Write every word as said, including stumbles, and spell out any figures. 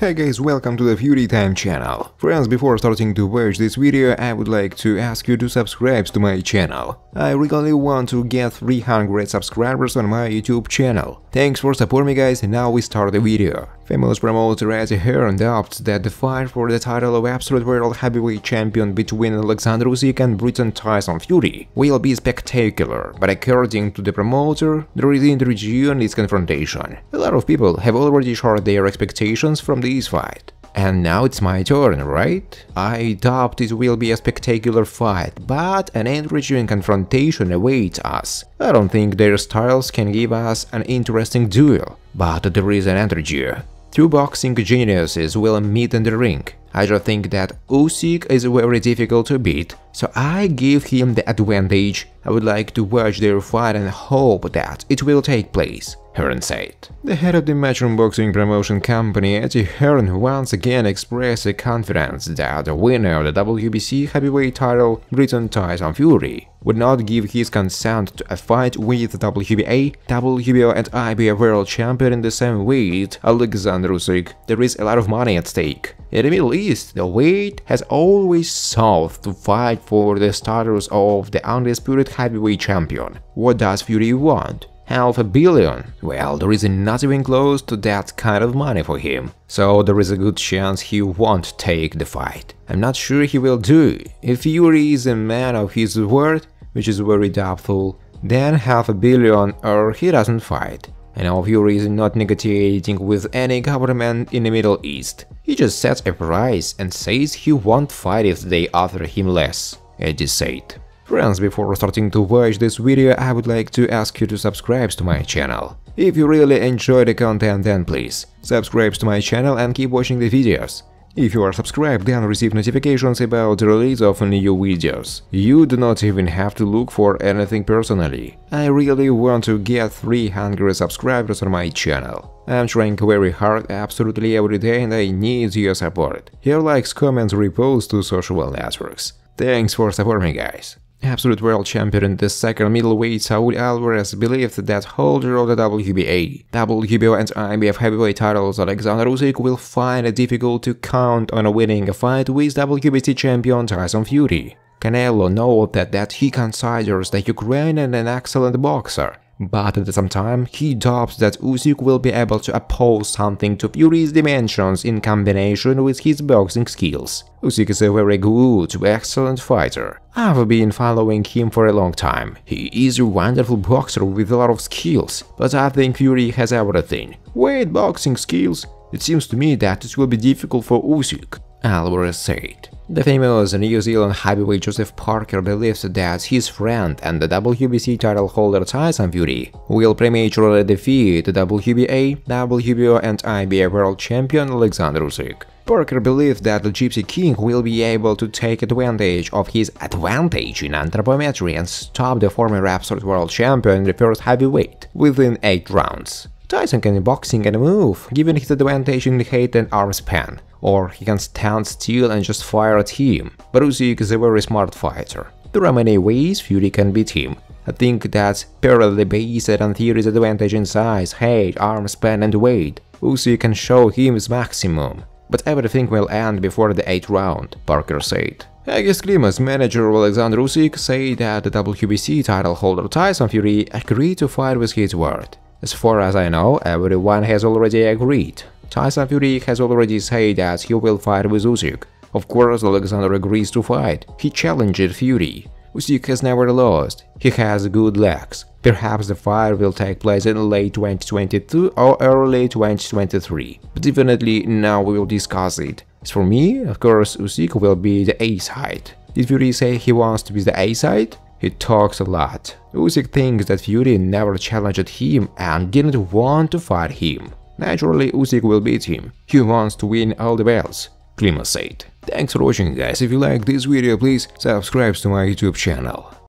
Hey guys, welcome to the Fury Time channel. Friends, before starting to watch this video, I would like to ask you to subscribe to my channel. I really want to get three hundred subscribers on my YouTube channel. Thanks for supporting me guys, and now we start the video. Famous promoter Eddie Hearn doubts that the fight for the title of absolute world heavyweight champion between Alexander Usyk and Britain's Tyson Fury will be spectacular, but according to the promoter, there is intrigue in this confrontation. A lot of people have already shared their expectations from this fight. And now it's my turn, right? I doubt it will be a spectacular fight, but an intriguing confrontation awaits us. I don't think their styles can give us an interesting duel, but there is an intrigue. Two boxing geniuses will meet in the ring. I just think that Usyk is very difficult to beat, so I give him the advantage. I would like to watch their fight and hope that it will take place, Hearn said. The head of the Matchroom Boxing promotion company, Eddie Hearn, once again expressed a confidence that the winner of the W B C heavyweight title, Britain's Tyson Fury, would not give his consent to a fight with W B A, W B O and I B F world champion in the same weight, Alexander Usyk. There is a lot of money at stake. In the Middle East, the weight has always sought to fight for the status of the undisputed heavyweight champion. What does Fury want? Half a billion? Well, there is nothing close to that kind of money for him, so there is a good chance he won't take the fight. I'm not sure he will do. If Fury is a man of his word, which is very doubtful, then half a billion or he doesn't fight. And now Fury is not negotiating with any government in the Middle East. He just sets a price and says he won't fight if they offer him less, Eddie said. Friends, before starting to watch this video, I would like to ask you to subscribe to my channel. If you really enjoy the content, then please subscribe to my channel and keep watching the videos. If you are subscribed, then receive notifications about the release of new videos. You do not even have to look for anything personally. I really want to get three hundred subscribers on my channel. I'm trying very hard absolutely every day and I need your support. Your likes, comments, reposts to social networks. Thanks for supporting me guys. Absolute world champion and the second middleweight Saul Alvarez believed that holder of the W B A, W B O and I B F heavyweight titles Alexander Usyk will find it difficult to count on winning a fight with W B C champion Tyson Fury. Canelo noted that he considers the Ukrainian an excellent boxer, but at the same time he doubts that Usyk will be able to oppose something to Fury's dimensions in combination with his boxing skills. Usyk is a very good, excellent fighter. I've been following him for a long time. He is a wonderful boxer with a lot of skills, but I think Fury has everything. Wait, boxing skills? It seems to me that it will be difficult for Usyk, Alvarez said. The famous New Zealand heavyweight Joseph Parker believes that his friend and the W B C title holder Tyson Fury will prematurely defeat the W B A, W B O and I B F world champion Alexander Usyk. Parker believes that the Gypsy King will be able to take advantage of his advantage in anthropometry and stop the former absolute world champion in the first heavyweight within eight rounds. Tyson can box and move, given his advantage in height and arm span, or he can stand still and just fire at him, but Usyk is a very smart fighter. There are many ways Fury can beat him. I think that's purely based on Fury's advantage in size, height, arm span and weight. Usyk can show him his maximum, but everything will end before the eighth round, Parker said. I guess Klimas, manager Alexander Usyk, said that the W B C title holder Tyson Fury agreed to fight with his word. As far as I know, everyone has already agreed. Tyson Fury has already said that he will fight with Usyk. Of course, Alexander agrees to fight. He challenged Fury. Usyk has never lost. He has good legs. Perhaps the fight will take place in late twenty twenty-two or early twenty twenty-three. But definitely now we will discuss it. As for me, of course, Usyk will be the A-side. Did Fury say he wants to be the A-side? He talks a lot. Usyk thinks that Fury never challenged him and didn't want to fight him. Naturally, Usyk will beat him. He wants to win all the belts, Klimas said. Thanks for watching guys, if you like this video please subscribe to my YouTube channel.